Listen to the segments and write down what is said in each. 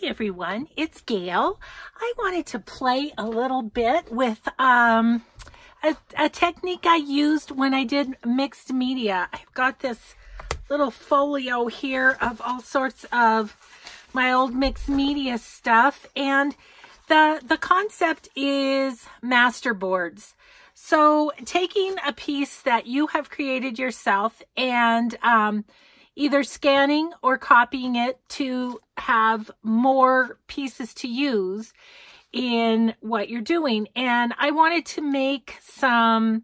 Hi everyone, it's Gail. I wanted to play a little bit with a technique I used when I did mixed media. I've got this little folio here of all sorts of my old mixed media stuff, and the concept is masterboards. So taking a piece that you have created yourself and either scanning or copying it to have more pieces to use in what you're doing. And I wanted to make some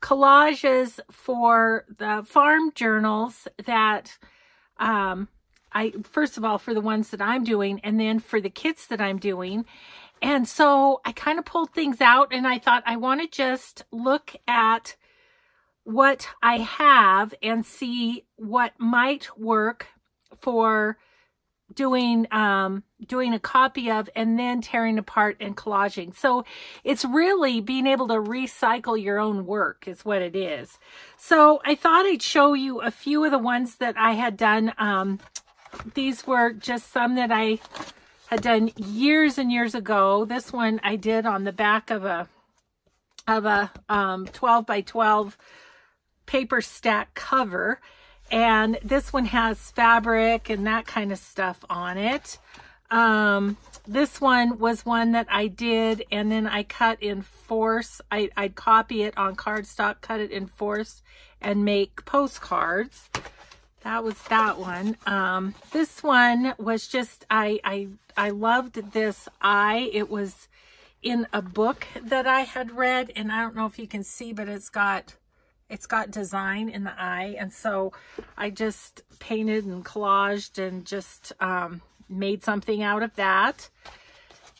collages for the farm journals that first of all, for the ones that I'm doing, and then for the kits that I'm doing. And so I kind of pulled things out, and I thought I want to just look at what I have and see what might work for doing doing a copy of and then tearing apart and collaging. So it's really being able to recycle your own work is what it is. So I thought I'd show you a few of the ones that I had done. These were just some that I had done years and years ago. This one I did on the back of a 12 by 12 paper stack cover, and this one has fabric and that kind of stuff on it. This one was one that I did, and then I cut in force. I'd copy it on cardstock, cut it in force, and make postcards. That was that one. This one was just, I loved this eye. It was in a book that I had read, and I don't know if you can see, but it's got design in the eye, and so I just painted and collaged and just made something out of that.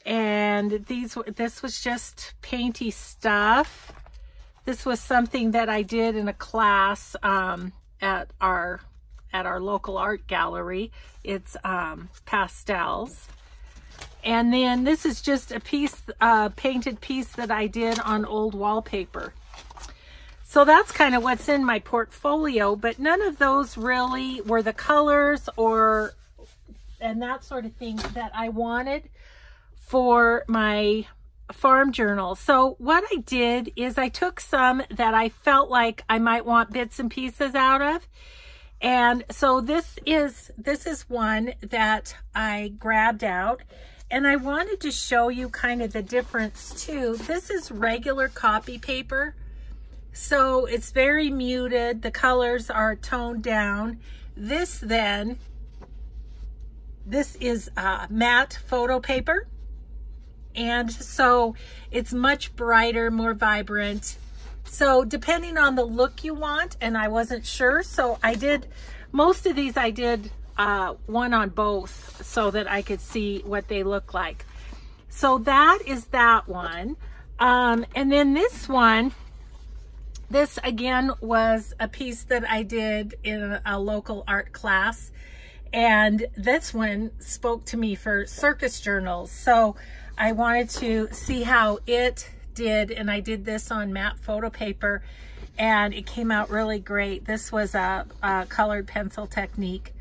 And this was just painty stuff. This was something that I did in a class at our local art gallery. It's pastels. And then this is just a piece, painted piece that I did on old wallpaper. So that's kind of what's in my portfolio, but none of those really were the colors or, and that sort of thing that I wanted for my farm journal. So what I did is I took some that I felt like I might want bits and pieces out of. And so this is one that I grabbed out. And I wanted to show you kind of the difference too. This is regular copy paper, so it's very muted. The colors are toned down. This is matte photo paper. And so it's much brighter, more vibrant. So depending on the look you want, and I wasn't sure, so I did, most of these I did one on both so that I could see what they look like. So that is that one. And then this one, this again was a piece that I did in a local art class, and this one spoke to me for circus journals. So I wanted to see how it did, and I did this on matte photo paper, and it came out really great. This was a colored pencil technique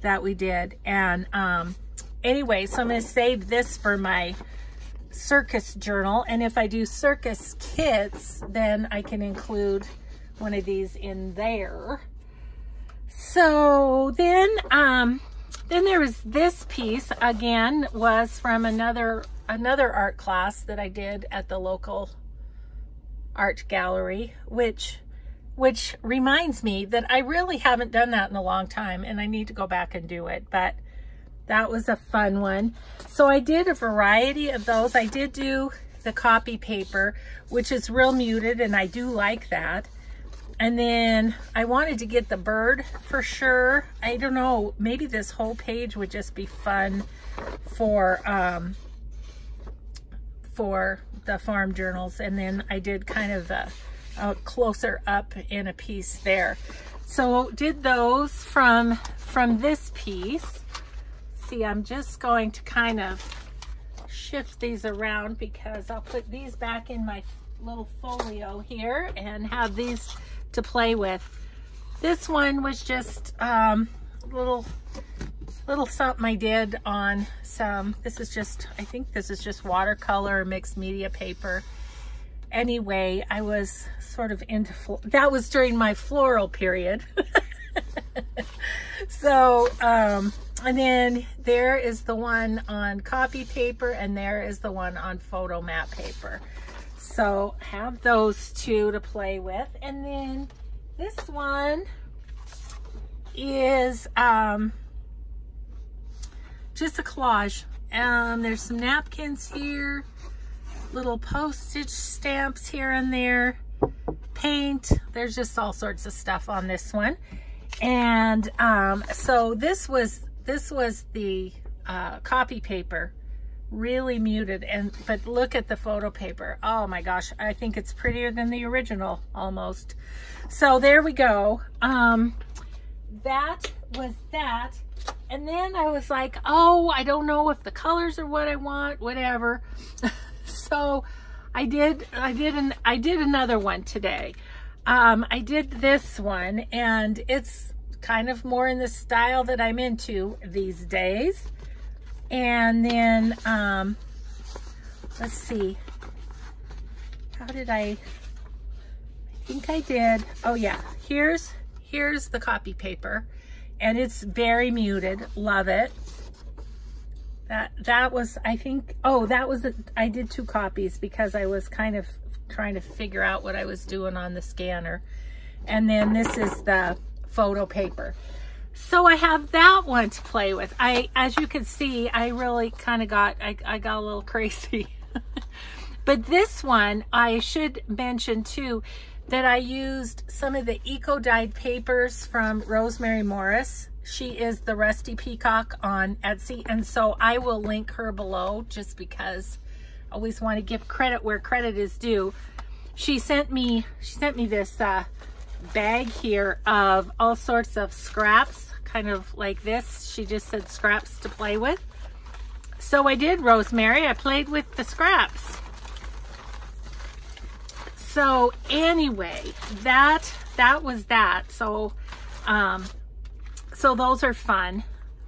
that we did. And anyway, so I'm going to save this for my circus journal, and if I do circus kits, then I can include one of these in there. So then there was this piece, again was from another art class that I did at the local art gallery, which reminds me that I really haven't done that in a long time, and I need to go back and do it, but that was a fun one. So I did a variety of those. I did do the copy paper, which is real muted, and I do like that. And then I wanted to get the bird for sure. I don't know, maybe this whole page would just be fun for the farm journals. And then I did kind of a closer up in a piece there. So did those from this piece. See, I'm just going to kind of shift these around because I'll put these back in my little folio here and have these to play with. This one was just little little something I did on some, this is just, I think this is just watercolor, mixed media paper. Anyway, I was sort of into, that was during my floral period. So, and then there is the one on copy paper and there is the one on photo mat paper. So have those two to play with. And then this one is just a collage. There's some napkins here, little postage stamps here and there, paint. There's just all sorts of stuff on this one. And so this was the copy paper, really muted, but look at the photo paper. Oh my gosh, I think it's prettier than the original almost. So there we go. That was that. And then I was like, oh, I don't know if the colors are what I want, whatever. So I did another one today. I did this one, and it's kind of more in the style that I'm into these days. And then, let's see, how did I think I did, oh yeah, here's the copy paper, and it's very muted, love it. That was, I think, oh, that was, I did two copies because I was kind of trying to figure out what I was doing on the scanner. And then this is the photo paper. So I have that one to play with. As you can see, I really kind of got, I got a little crazy. But this one, I should mention too, that I used some of the eco-dyed papers from Rosemary Morris. She is the Rusty Peacock on Etsy. And so I will link her below just because I always want to give credit where credit is due. She sent me this, bag here of all sorts of scraps, kind of like this. She just said scraps to play with. So I did, Rosemary. I played with the scraps. So anyway, that was that. So so those are fun.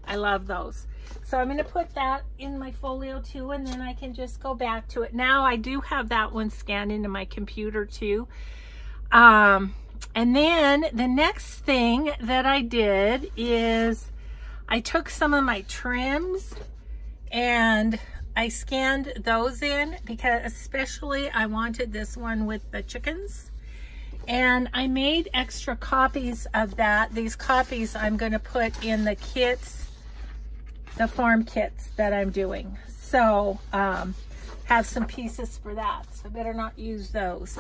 I love those. So I'm going to put that in my folio too, and then I can just go back to it. Now I do have that one scanned into my computer too. And then the next thing that I did is I took some of my trims and I scanned those in because especially I wanted this one with the chickens. And I made extra copies of that. These copies I'm going to put in the kits, the farm kits that I'm doing. So have some pieces for that. So I better not use those.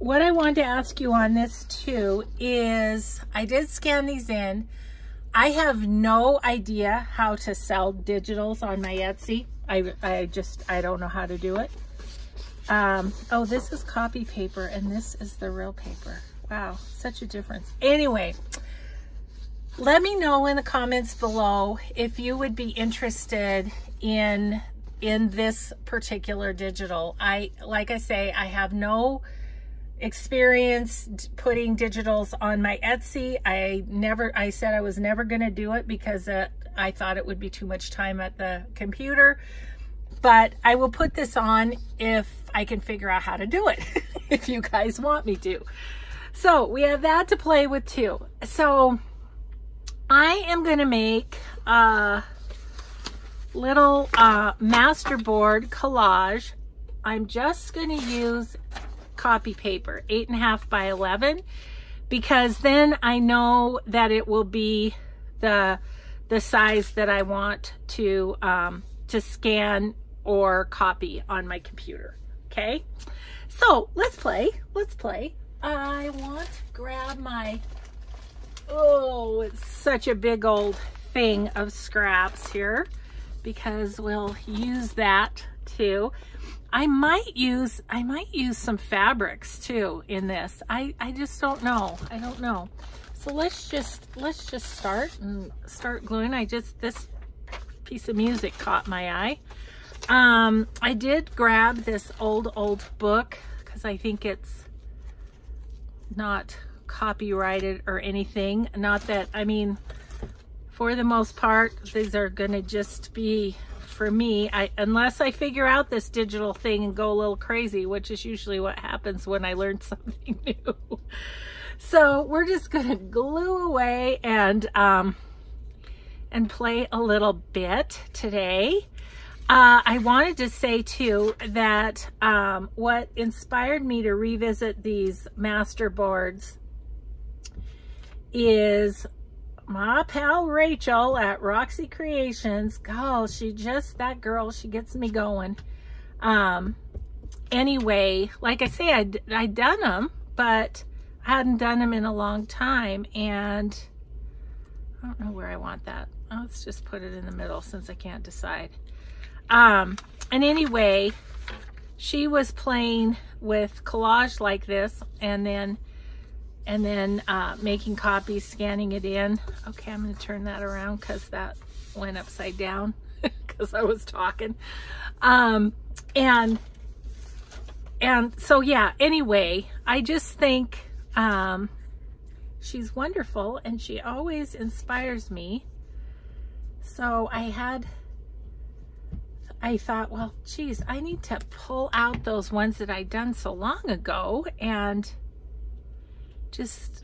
What I wanted to ask you on this too is I did scan these in. I have no idea how to sell digitals on my Etsy. I don't know how to do it. Oh, this is copy paper and this is the real paper. Wow, such a difference. Anyway, let me know in the comments below if you would be interested in this particular digital. Like I say, I have no experience putting digitals on my Etsy. I said I was never going to do it because I thought it would be too much time at the computer, but I will put this on if I can figure out how to do it, if you guys want me to. So we have that to play with too. So I am going to make a little master board collage. I'm just going to use copy paper, 8.5 by 11, because then I know that it will be the size that I want to scan or copy on my computer. Okay, so let's play. I want to grab my, oh, it's such a big old thing of scraps here because we'll use that too. I might use some fabrics too in this. I just don't know. I don't know. So let's just start gluing. This piece of music caught my eye. I did grab this old book because I think it's not copyrighted or anything. Not that, I mean, for the most part, these are gonna just be for me, unless I figure out this digital thing and go a little crazy, which is usually what happens when I learn something new. So we're just gonna glue away and play a little bit today. I wanted to say too that what inspired me to revisit these master boards is my pal Rachel at Roxy Creations. Oh, she just, that girl, she gets me going. Anyway, like I say, I'd done them, but I hadn't done them in a long time, and I don't know where I want that. Oh, let's just put it in the middle since I can't decide. And anyway, she was playing with collage like this, and then making copies, scanning it in. Okay, I'm gonna turn that around because that went upside down because I was talking. And so yeah, anyway, I just think she's wonderful and she always inspires me. So I thought, well, geez, I need to pull out those ones that I'd done so long ago and just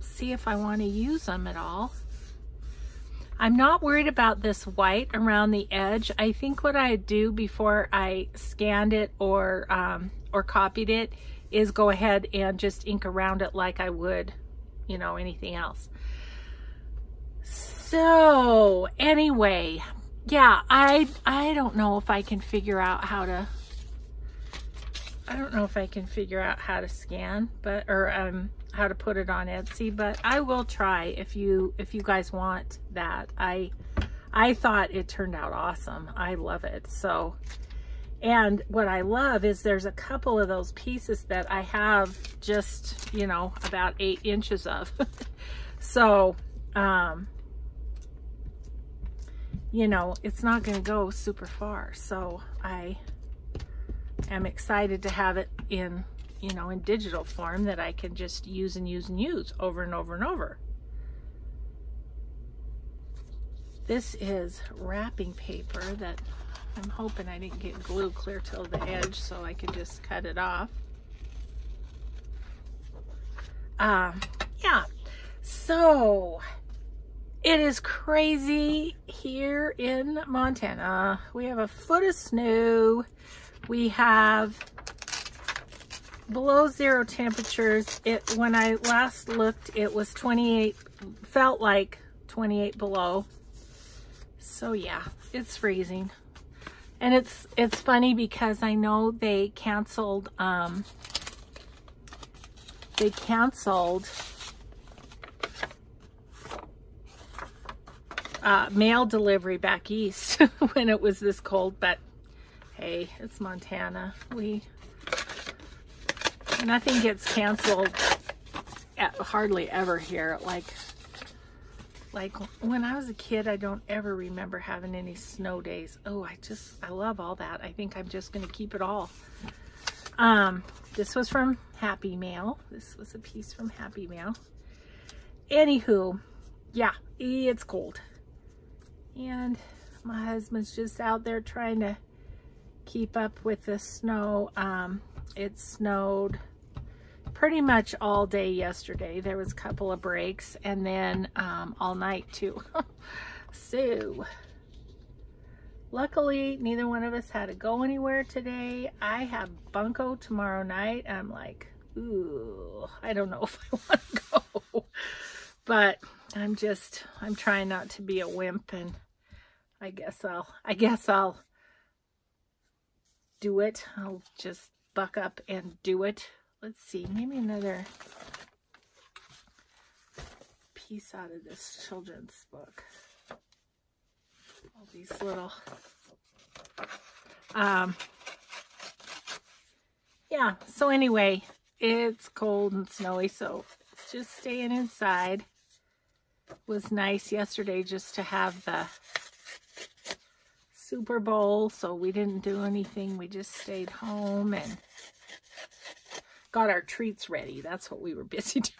see if I want to use them at all. I'm not worried about this white around the edge. I think what I do before I scanned it or copied it is go ahead and just ink around it like I would, you know, anything else. So anyway, yeah, I don't know if I can figure out how to, I don't know if I can figure out how to scan, but, or how to put it on Etsy, but I will try if you guys want that. I thought it turned out awesome. I love it. So, and what I love is there's a couple of those pieces that I have just, you know, about 8 inches of. So, you know, it's not going to go super far. So I'm excited to have it in, you know, in digital form that I can just use and use and use over and over and over. This is wrapping paper that I'm hoping I didn't get glue clear till the edge so I could just cut it off. Yeah, so it is crazy here in Montana. We have a foot of snow. We have below zero temperatures. It, when I last looked, it was 28, felt like 28 below. So yeah, it's freezing. And it's funny because I know they canceled, mail delivery back east when it was this cold, but hey, it's Montana. Nothing gets canceled hardly ever here. Like when I was a kid, I don't ever remember having any snow days. Oh, I love all that. I think I'm just going to keep it all. This was from Happy Mail. This was a piece from Happy Mail. Anywho, yeah, it's cold. And my husband's just out there trying to keep up with the snow. It snowed pretty much all day yesterday. There was a couple of breaks and then all night too. So luckily neither one of us had to go anywhere today. I have Bunko tomorrow night. I'm like, ooh, I don't know if I want to go. But I'm trying not to be a wimp, and I guess I'll do it. I'll just buck up and do it. Let's see, maybe another piece out of this children's book. All these little, yeah, so anyway, it's cold and snowy, so just staying inside was nice yesterday just to have the Super Bowl, so we didn't do anything. We just stayed home and got our treats ready. That's what we were busy doing.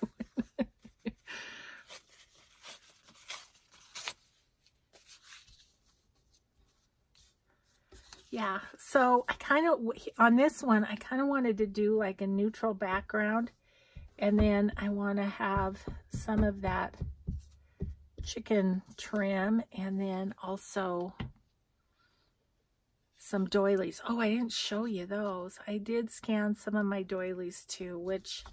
Yeah, so I kind of, on this one, I kind of wanted to do like a neutral background, and then I want to have some of that chicken trim, and then also some doilies. Oh, I didn't show you those. I did scan some of my doilies too, which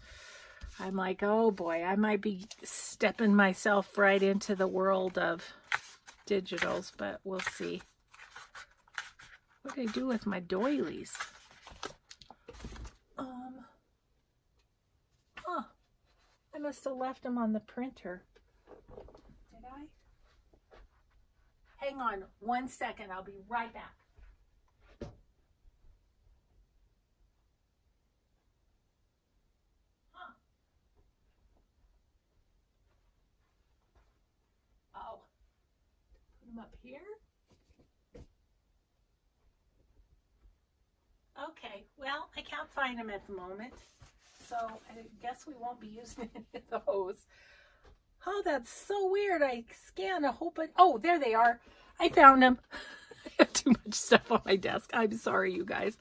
I'm like, oh boy, I might be stepping myself right into the world of digitals, but we'll see. What do I do with my doilies? Huh. I must have left them on the printer. Did I? Hang on one second. I'll be right back. Huh. Oh. Put them up here. Okay, well, I can't find them at the moment, so I guess we won't be using any of those. Oh, that's so weird. I scan a whole bunch. Oh, there they are. I found them. I have too much stuff on my desk. I'm sorry, you guys.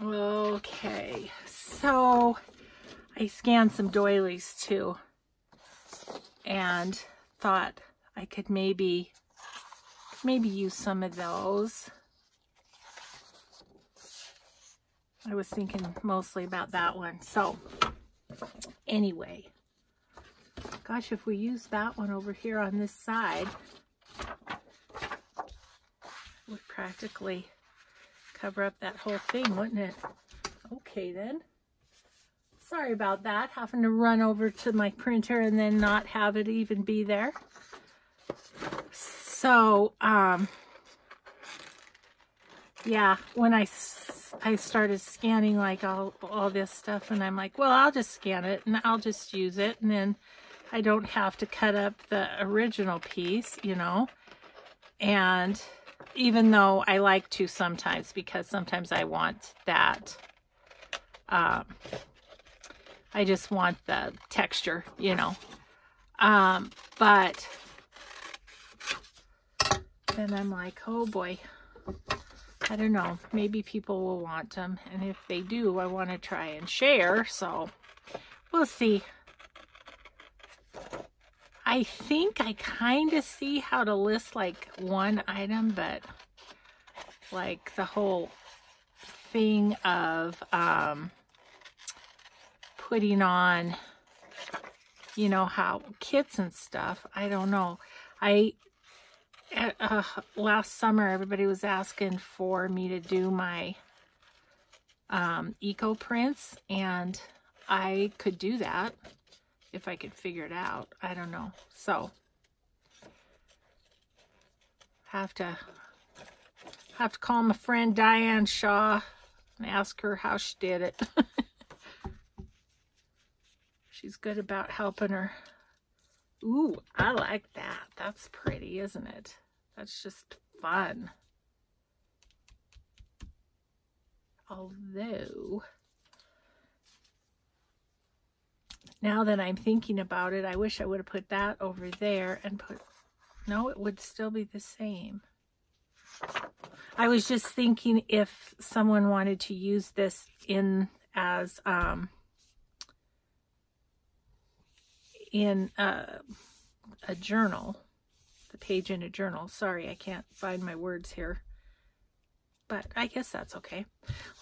Okay, so I scanned some doilies too and thought I could maybe use some of those. I was thinking mostly about that one. So anyway, gosh, if we use that one over here on this side, it would practically cover up that whole thing, wouldn't it? Okay then. Sorry about that, having to run over to my printer and then not have it even be there. So, yeah, when I started scanning like all this stuff, and I'm like, well, I'll just scan it and I'll just use it, and then I don't have to cut up the original piece, you know. And even though I like to sometimes, because sometimes I want that, I just want the texture, you know. But then I'm like, oh boy, I don't know, maybe people will want them, and if they do, I want to try and share, so we'll see. I think I kind of see how to list like one item, but like the whole thing of putting on, you know, how kits and stuff, I don't know. Last summer, everybody was asking for me to do my eco prints, and I could do that if I could figure it out. I don't know. So have to call my friend Diane Shaw and ask her how she did it. She's good about helping her. Ooh, I like that. That's pretty, isn't it? That's just fun. Although, now that I'm thinking about it, I wish I would have put that over there and put... No, it would still be the same. I was just thinking if someone wanted to use this in as... in a journal, the page in a journal. Sorry, I can't find my words here, but I guess that's okay.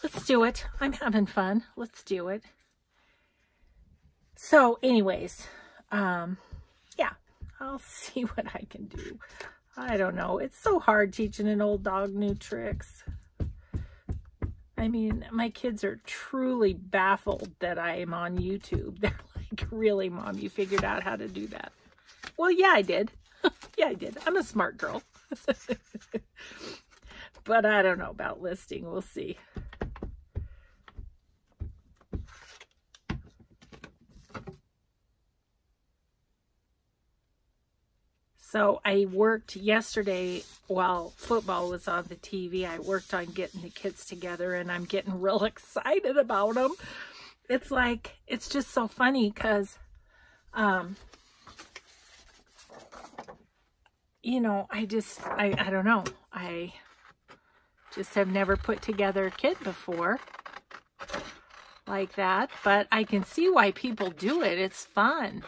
Let's do it. I'm having fun. Let's do it. So anyways, yeah, I'll see what I can do. I don't know. It's so hard teaching an old dog new tricks. I mean, my kids are truly baffled that I am on YouTube. They're like, really, Mom, you figured out how to do that? Well, yeah, I did. Yeah, I did. I'm a smart girl. But I don't know about listing. We'll see. So I worked yesterday while football was on the TV. I worked on getting the kits together, and I'm getting real excited about them. It's like, it's just so funny because, you know, I don't know. I Just have never put together a kit before like that, but I can see why people do it. It's fun.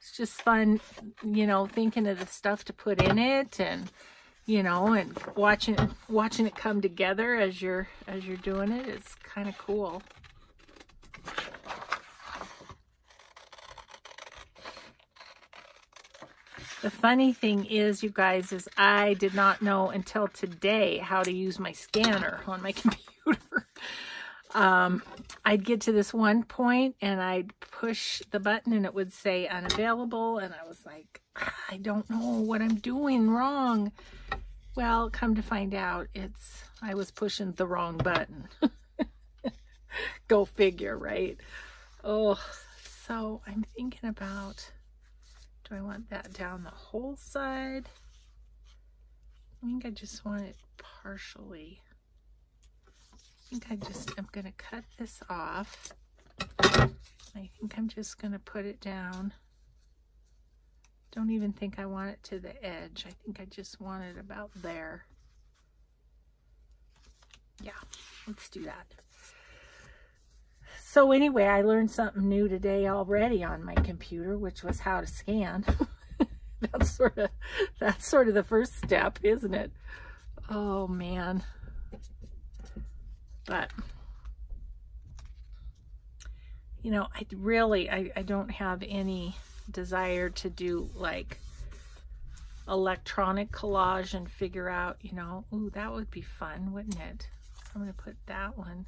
It's just fun, you know, thinking of the stuff to put in it, and you know, and watching it come together as you're doing it. It's kind of cool. The funny thing is, you guys, is I did not know until today how to use my scanner on my computer. I'd get to this one point and I'd push the button and it would say unavailable. And I was like, I don't know what I'm doing wrong. Well, come to find out, I was pushing the wrong button. Go figure, right? Oh, so I'm thinking about... Do I want that down the whole side? I think I just want it partially. I think I'm gonna cut this off. I think I'm just gonna put it down. Don't even think I want it to the edge. I think I just want it about there. Yeah, let's do that. So anyway, I learned something new today already on my computer, which was how to scan. that's sort of the first step, isn't it? Oh man. But you know, I don't have any desire to do like electronic collage and figure out, you know, ooh, that would be fun, wouldn't it? So I'm gonna put that one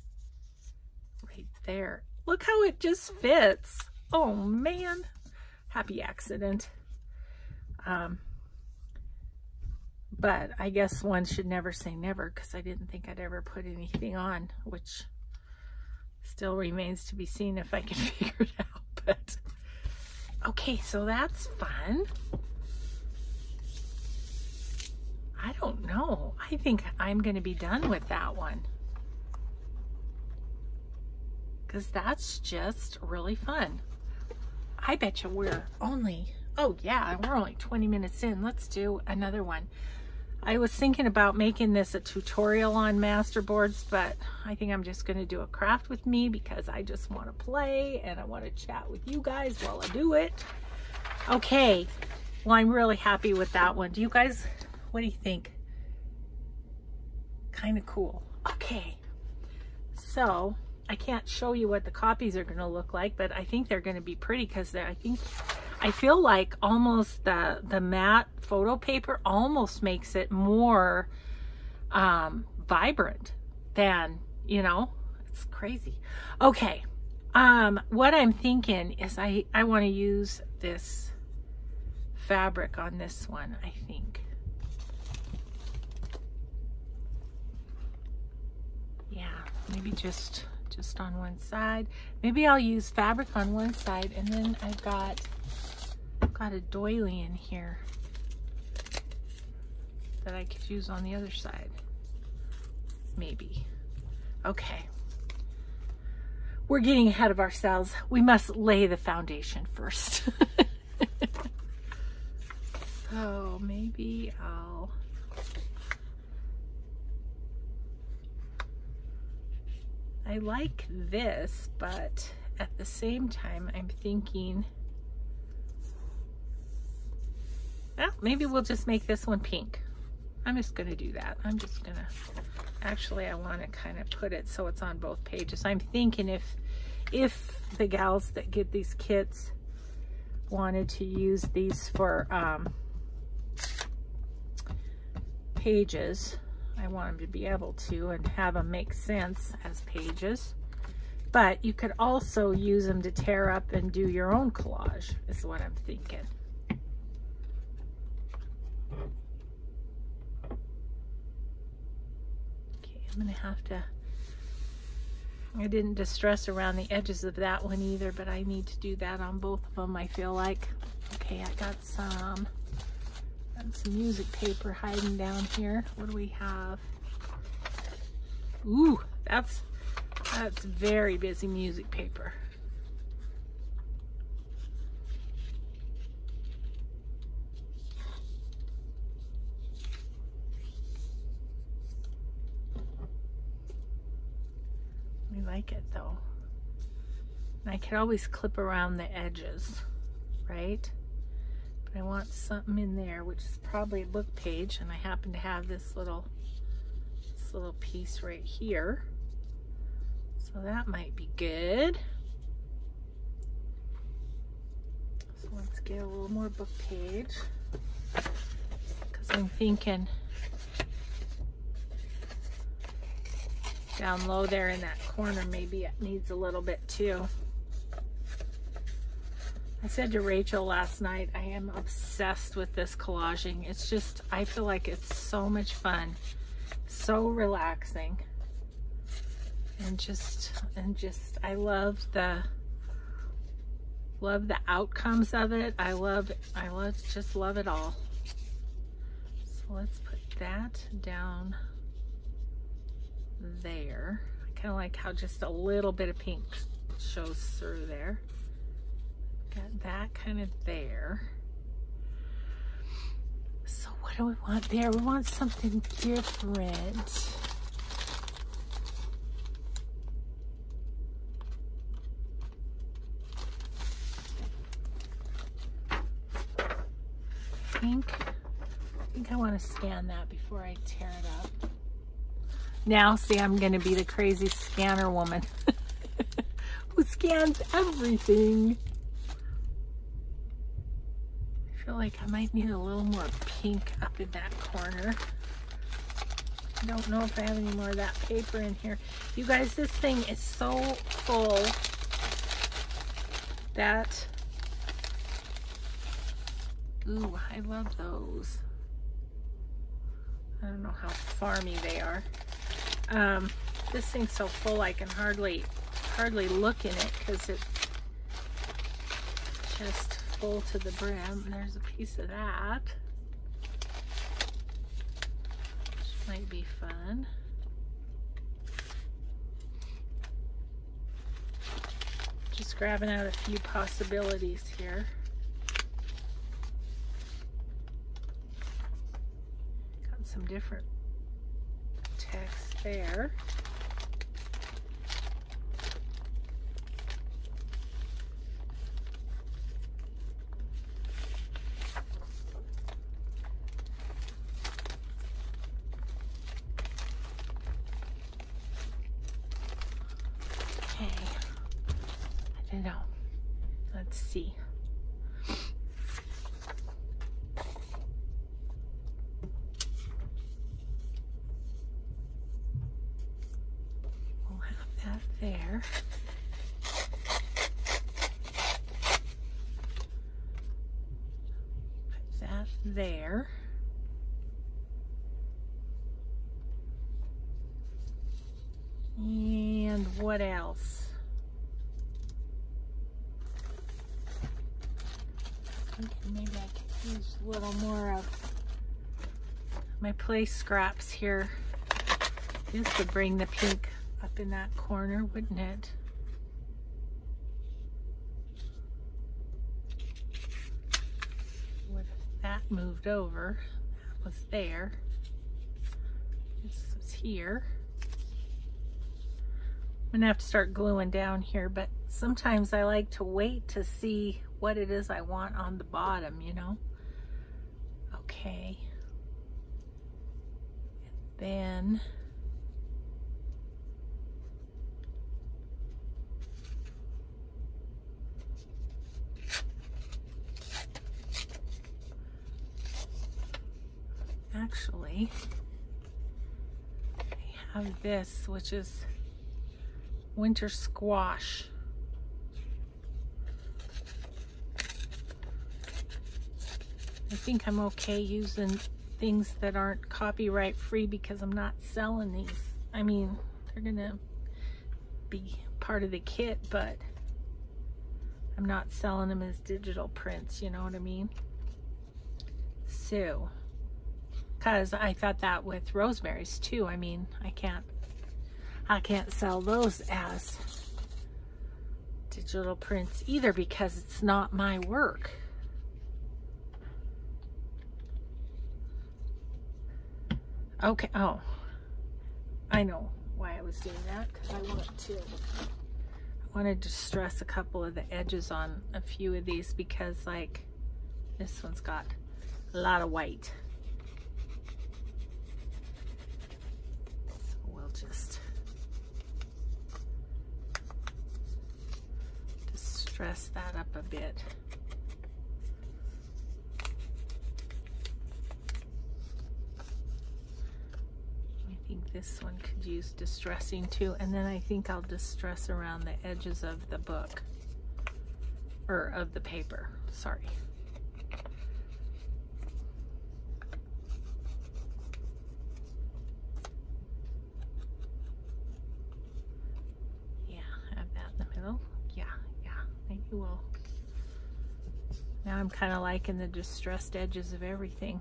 right there. Look how it just fits. Oh man, happy accident. But I guess one should never say never, because I didn't think I'd ever put anything on, which still remains to be seen if I can figure it out. But okay, so that's fun. I don't know. I think I'm going to be done with that one, because that's just really fun. I bet you we're only, oh yeah, we're only 20 minutes in. Let's do another one. I was thinking about making this a tutorial on masterboards, but I think I'm just gonna do a craft with me, because I just wanna play and I wanna chat with you guys while I do it. Okay, well, I'm really happy with that one. Do you guys, what do you think? Kinda cool. Okay, so, I can't show you what the copies are going to look like, but I think they're going to be pretty, because I feel like almost the matte photo paper almost makes it more vibrant than, you know, it's crazy. Okay, what I'm thinking is I want to use this fabric on this one, I think. Yeah, maybe just on one side. Maybe I'll use fabric on one side, and then I've got a doily in here that I could use on the other side. Maybe. Okay. We're getting ahead of ourselves. We must lay the foundation first. So maybe I'll... I like this, but at the same time, I'm thinking, well, maybe we'll just make this one pink. I'm just gonna do that. I'm just gonna, actually, I wanna kind of put it so it's on both pages. I'm thinking if the gals that get these kits wanted to use these for pages, I want them to be able to, and have them make sense as pages. But you could also use them to tear up and do your own collage, is what I'm thinking. Okay, I'm gonna have to, I didn't distress around the edges of that one either, but I need to do that on both of them, I feel like. Okay, I got some. And some music paper hiding down here. What do we have? Ooh, that's very busy music paper. I like it though. And I could always clip around the edges, right? But I want something in there, which is probably a book page, and I happen to have this little piece right here. So that might be good. So let's get a little more book page, because I'm thinking down low there in that corner, maybe it needs a little bit too. I said to Rachel last night, I am obsessed with this collaging. It's just, I feel like it's so much fun, so relaxing, and just I love the outcomes of it. I just love it all. So let's put that down there. I kind of like how just a little bit of pink shows through there. Got that kind of there. So what do we want there? We want something different. I think I want to scan that before I tear it up. Now, see, I'm going to be the crazy scanner woman who scans everything. I feel like I might need a little more pink up in that corner. I don't know if I have any more of that paper in here. You guys, this thing is so full that... Ooh, I love those. I don't know how farmy they are. This thing's so full I can hardly look in it because it's just full to the brim. There's a piece of that, which might be fun. Just grabbing out a few possibilities here. Got some different text there. Okay, I don't know. Let's see. There. Put that there. And what else? Maybe I could use a little more of my play scraps here. This would bring the pink up in that corner, wouldn't it? What if that moved over? That was there. This was here. I'm gonna have to start gluing down here, but sometimes I like to wait to see what it is I want on the bottom, you know? Okay. And then... Actually, I have this, which is winter squash. I think I'm okay using things that aren't copyright free because I'm not selling these. I mean, they're gonna be part of the kit, but I'm not selling them as digital prints, you know what I mean? So... Because I thought that with Rosemary's too. I mean, I can't sell those as digital prints either because it's not my work. Okay, oh, I know why I was was doing that because I wanted to stress a couple of the edges on a few of these, because like this one's got a lot of white. So we'll just stress that up a bit. I think this one could use distressing too, and then I think I'll distress around the edges of the book, or of the paper, sorry. Yeah, have that in the middle. Yeah, yeah, maybe we'll. Now I'm kind of liking the distressed edges of everything.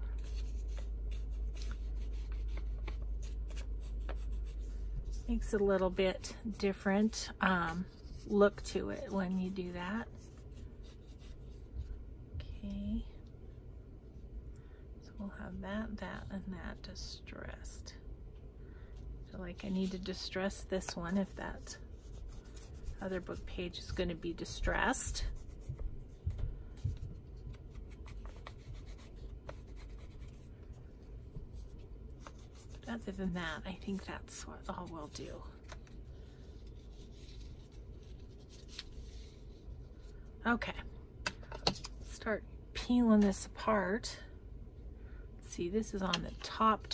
Makes a little bit different look to it when you do that. Okay, so we'll have that, and that distressed. I feel like I need to distress this one if that other book page is going to be distressed. Other than that, I think that's what all we'll do. Okay, start peeling this apart. See, this is on the top.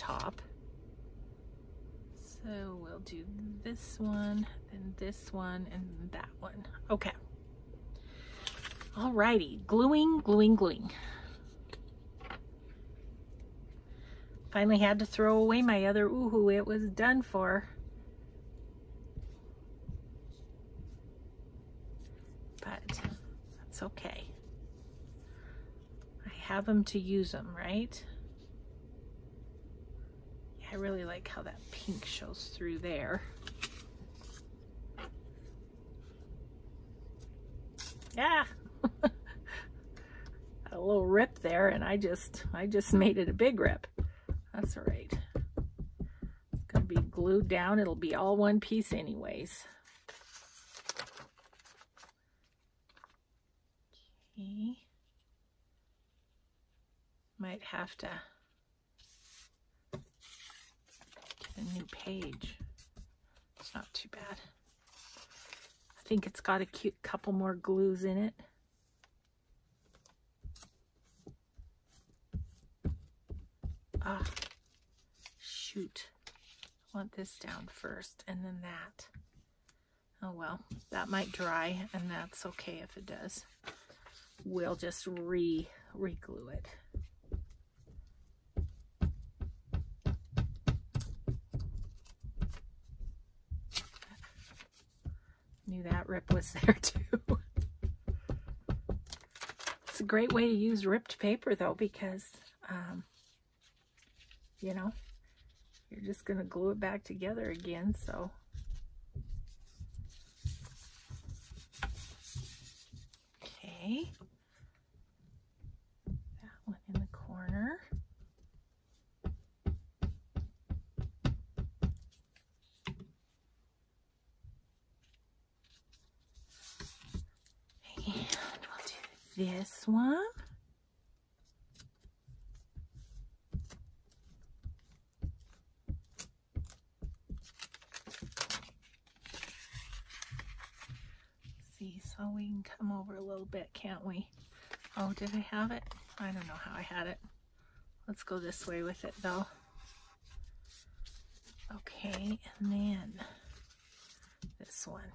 So we'll do this one, then this one, and that one. Okay. Alrighty, gluing. Finally had to throw away my other Ooh-hoo, it was done for. But that's okay. I have them to use them, right? Yeah, I really like how that pink shows through there. Yeah. A little rip there, and I just made it a big rip. That's all right. It's going to be glued down. It'll be all one piece anyways. Okay. Might have to get a new page. It's not too bad. I think it's got a cute couple more glues in it. Ah. Shoot, I want this down first and then that. Oh well, that might dry, and that's okay if it does. We'll just re-glue it. Knew that rip was there too. It's a great way to use ripped paper though, because you know, you're just going to glue it back together again, so. Okay. That one in the corner. And we'll do this one. So we can come over a little bit, can't we? Oh, did I have it? I don't know how I had it. Let's go this way with it though. Okay, and then this one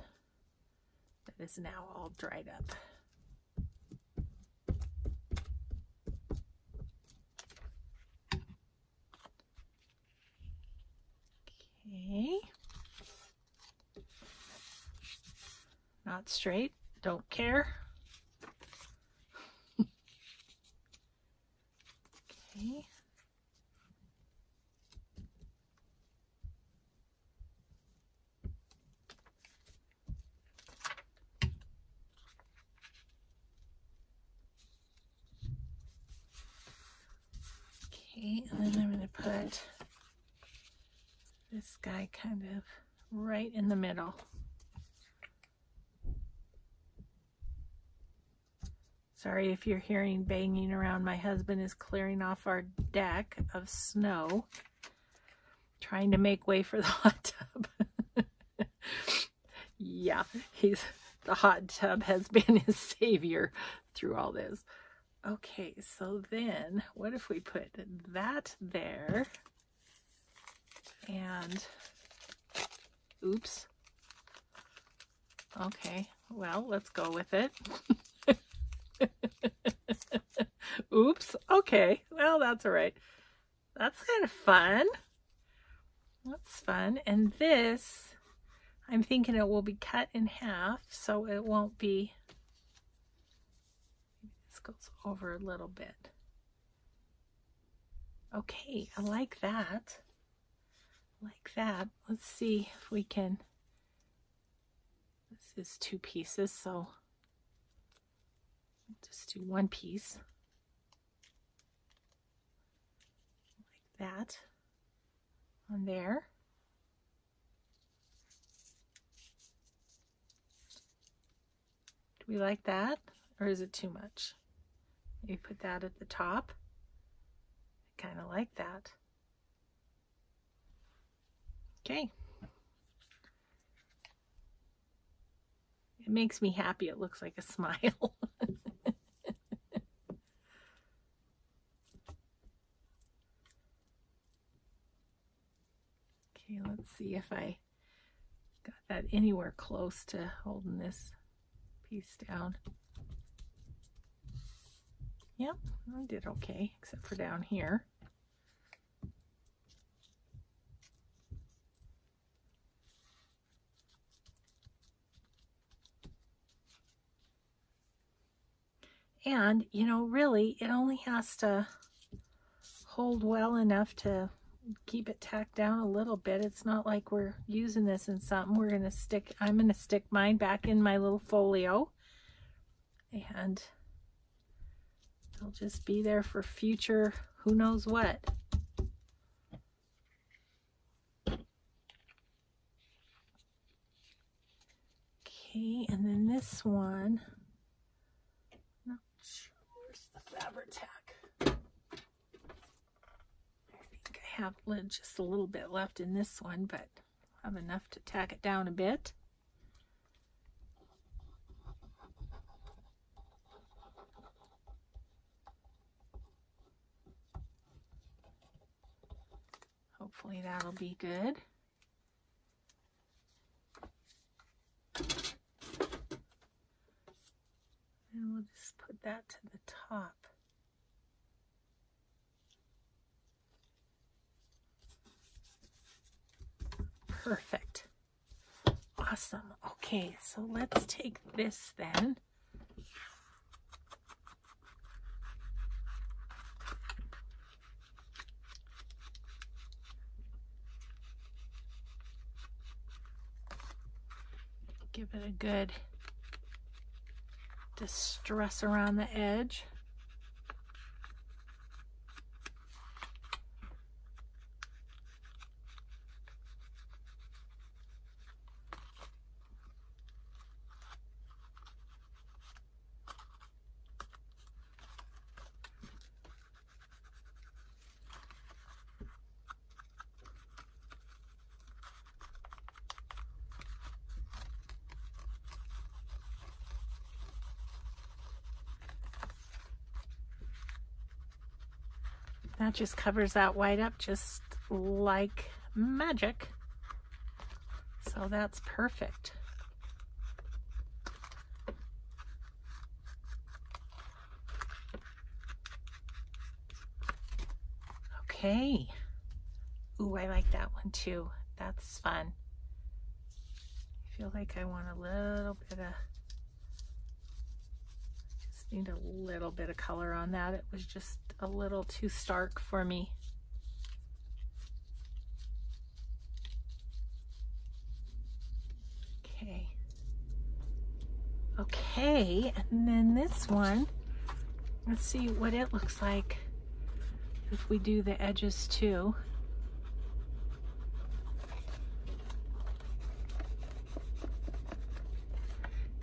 that is now all dried up. Okay. Not straight. Don't care. Okay. Okay, and then I'm going to put this guy kind of right in the middle. Sorry if you're hearing banging around. My husband is clearing off our deck of snow, trying to make way for the hot tub. Yeah, the hot tub has been his savior through all this. Okay, so then what if we put that there? And, oops. Okay, well, let's go with it. Oops. Okay. Well, that's all right. That's kind of fun. That's fun. And this, I'm thinking it will be cut in half, so it won't be. This goes over a little bit. Okay. I like that. Like that. Let's see if we can. This is two pieces, so just do one piece like that on there. Do we like that, or is it too much? Maybe put that at the top. I kind of like that. Okay. It makes me happy. It looks like a smile. Let's see if I got that anywhere close to holding this piece down. Yep, I did okay, except for down here. And, you know, really, it only has to hold well enough to keep it tacked down a little bit. It's not like we're using this in something. We're going to stick, I'm going to stick mine back in my little folio, and it'll just be there for future who knows what. Okay, and then this one, not sure, where's the Fabri-Tac? Have just a little bit left in this one, but I have enough to tack it down a bit. Hopefully that'll be good. And we'll just put that to the top. Perfect. Awesome. Okay, so let's take this then. Give it a good distress around the edge. That just covers that white up just like magic. So that's perfect. Okay. Ooh, I like that one too. That's fun. I feel like I want a little bit of, just need a little bit of color on that. It was just a little too stark for me. Okay. Okay, and then this one, let's see what it looks like if we do the edges too.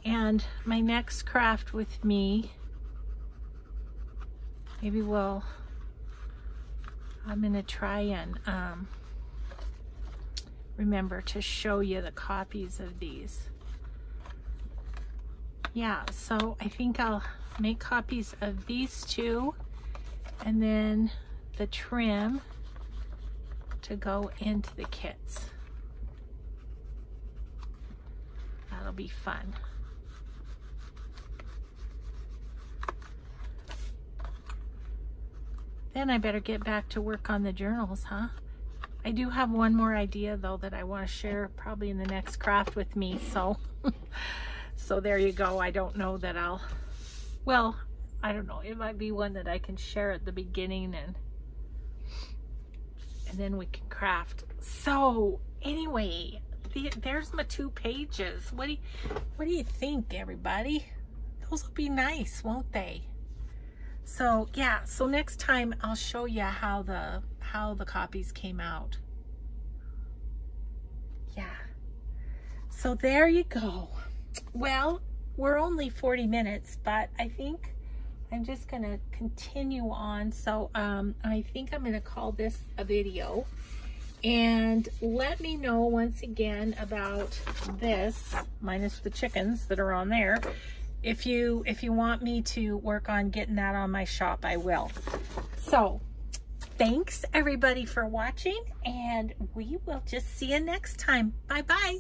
And my next craft with me, maybe we'll, I'm gonna try and remember to show you the copies of these. Yeah, so I think I'll make copies of these two and then the trim to go into the kits. That'll be fun. Then I better get back to work on the journals, huh? I do have one more idea though that I want to share probably in the next craft with me, so so there you go. I don't know that I'll, well, I don't know, it might be one that I can share at the beginning and then we can craft. So anyway, there's my 2 pages. What do you think, everybody? Those will be nice, won't they? So yeah, so next time I'll show you how the copies came out. Yeah. So there you go. Well, we're only 40 minutes, but I think I'm just gonna continue on. So I think I'm gonna call this a video. And let me know once again about this, minus the chickens that are on there. If you want me to work on getting that on my shop, I will. So thanks everybody for watching, and we will just see you next time. Bye-bye.